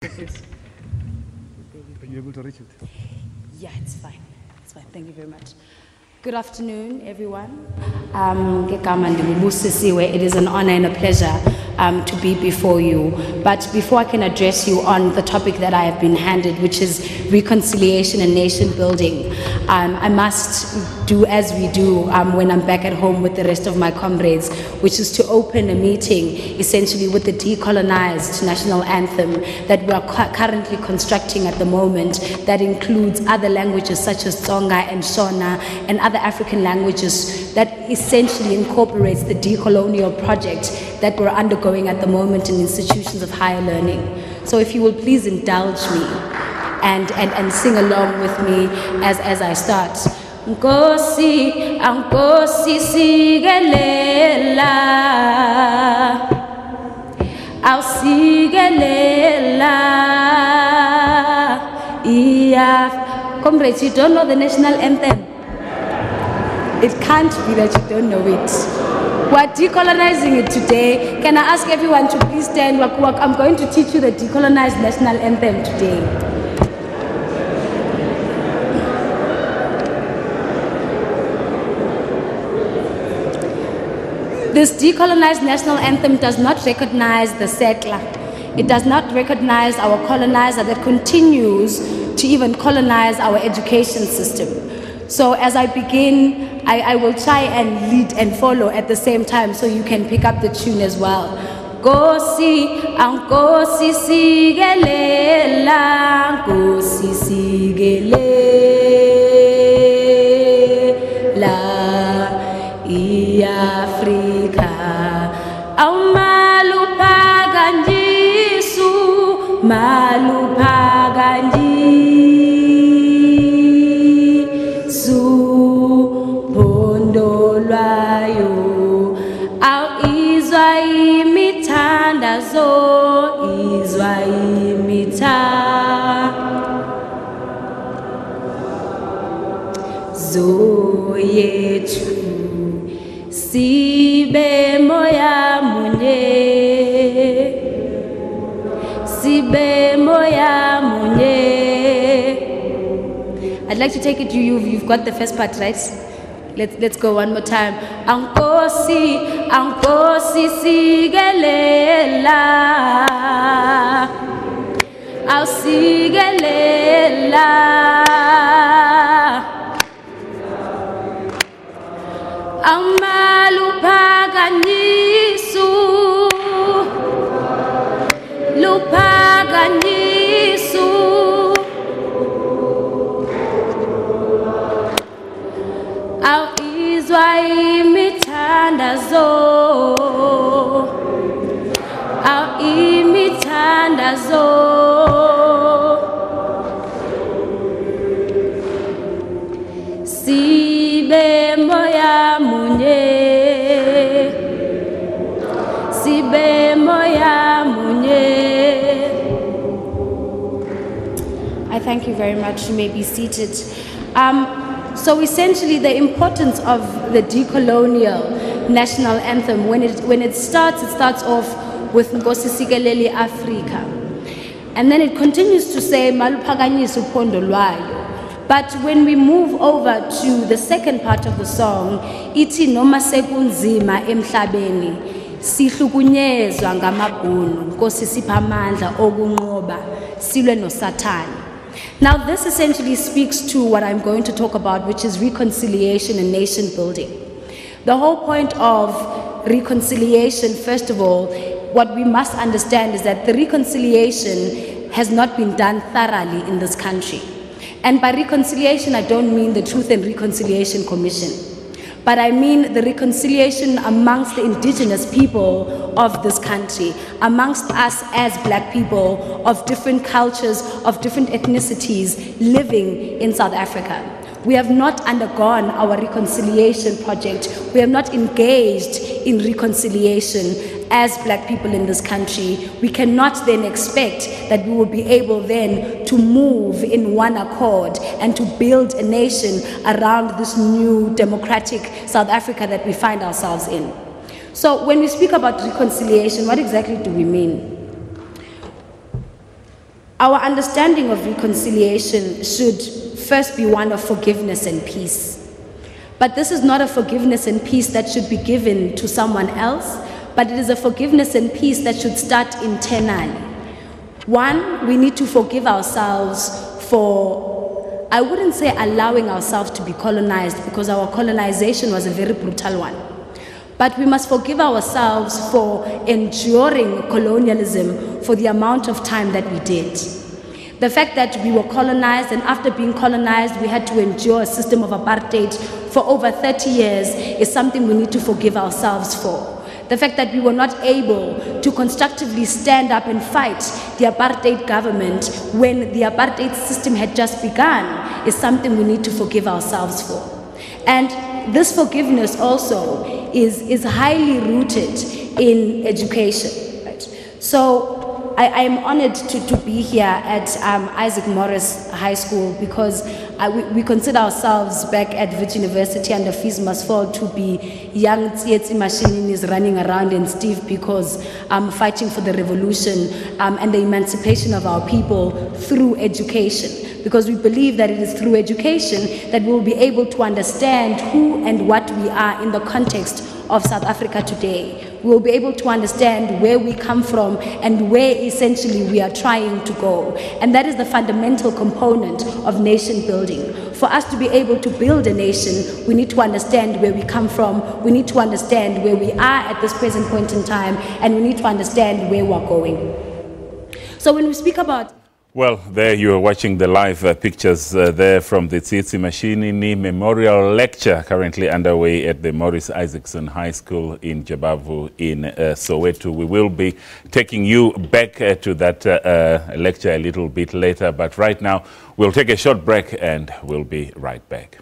Are you able to reach it? Yeah, it's fine. It's fine. Thank you very much. Good afternoon, everyone. Gikamandi Mbusisiwe, it is an honor and a pleasure to be before you. But before I can address you on the topic that I have been handed, which is reconciliation and nation building, I must do as we do when I'm back at home with the rest of my comrades, which is to open a meeting essentially with the decolonized national anthem that we are currently constructing at the moment, that includes other languages such as Tsonga and Shona and other African languages, that essentially incorporates the decolonial project that we're undergoing at the moment in institutions of higher learning. So if you will please indulge me and sing along with me as I start. Nkosi, Ankosi Sigelela, Sigelela. Yeah. Comrades, you don't know the national anthem. It can't be that you don't know it. We're decolonizing it today. Can I ask everyone to please stand? I'm going to teach you the decolonized national anthem today. This decolonized national anthem does not recognize the settler. It does not recognize our colonizer that continues to even colonize our education system. So as I begin, I will try and lead and follow at the same time so you can pick up the tune as well. Nkosi, Nkosi Sigelela, Nkosi Sigelela, iAfrika. Maluphakanyisa Su, Maluphakanyisa lwayo, izwa imithandazo, izwa imithandazo yethu, sibe moya munye, sibe moya munye. I'd like to take it to you, you've got the first part right. Let's go one more time. Ankosi, Ankosi Sigelela, Au Sigelela, Maluphakanyisa, Luphakanyisa. Izwa imithandazo, imithandazo. Sibe moya munye, sibe moya munye. I thank you very much. You may be seated. So essentially the importance of the decolonial national anthem, when it starts off with Nkosi Sigelela Africa, and then it continues to say Maluphakanyisa uphondo lwayo. But when we move over to the second part of the song, Iti noma sekunzima emhlabeni, Sihlukunyezwa ngamabunu, Nkosi sipha amandla okunqoba, Sile no satani. Now this essentially speaks to what I'm going to talk about, which is reconciliation and nation building. The whole point of reconciliation, first of all, what we must understand is that the reconciliation has not been done thoroughly in this country. And by reconciliation, I don't mean the Truth and Reconciliation Commission, but I mean the reconciliation amongst the indigenous people of this country, amongst us as black people of different cultures, of different ethnicities living in South Africa. We have not undergone our reconciliation project. We have not engaged in reconciliation as black people in this country. We cannot then expect that we will be able then to move in one accord and to build a nation around this new democratic South Africa that we find ourselves in. So when we speak about reconciliation, what exactly do we mean? Our understanding of reconciliation should first be one of forgiveness and peace. But this is not a forgiveness and peace that should be given to someone else, but it is a forgiveness and peace that should start internally. One, we need to forgive ourselves for, I wouldn't say allowing ourselves to be colonized, because our colonization was a very brutal one. But we must forgive ourselves for enduring colonialism for the amount of time that we did. The fact that we were colonized, and after being colonized, we had to endure a system of apartheid for over 30 years is something we need to forgive ourselves for. The fact that we were not able to constructively stand up and fight the apartheid government when the apartheid system had just begun is something we need to forgive ourselves for. And this forgiveness also is highly rooted in education. Right? So I am honored to be here at Isaac Morris High School, because we consider ourselves back at Virginia University under FISMASFOL to be young Tsietsi Mashinini's running around in Steve because fighting for the revolution and the emancipation of our people through education. Because we believe that it is through education that we will be able to understand who and what we are in the context of South Africa today. We will be able to understand where we come from and where essentially we are trying to go. And that is the fundamental component of nation building. For us to be able to build a nation, we need to understand where we come from, we need to understand where we are at this present point in time, and we need to understand where we're going. So when we speak about... Well, there you are watching the live pictures there from the Tsietsi Mashinini Memorial Lecture currently underway at the Morris Isaacson High School in Jabavu in Soweto. We will be taking you back to that lecture a little bit later, but right now we'll take a short break and we'll be right back.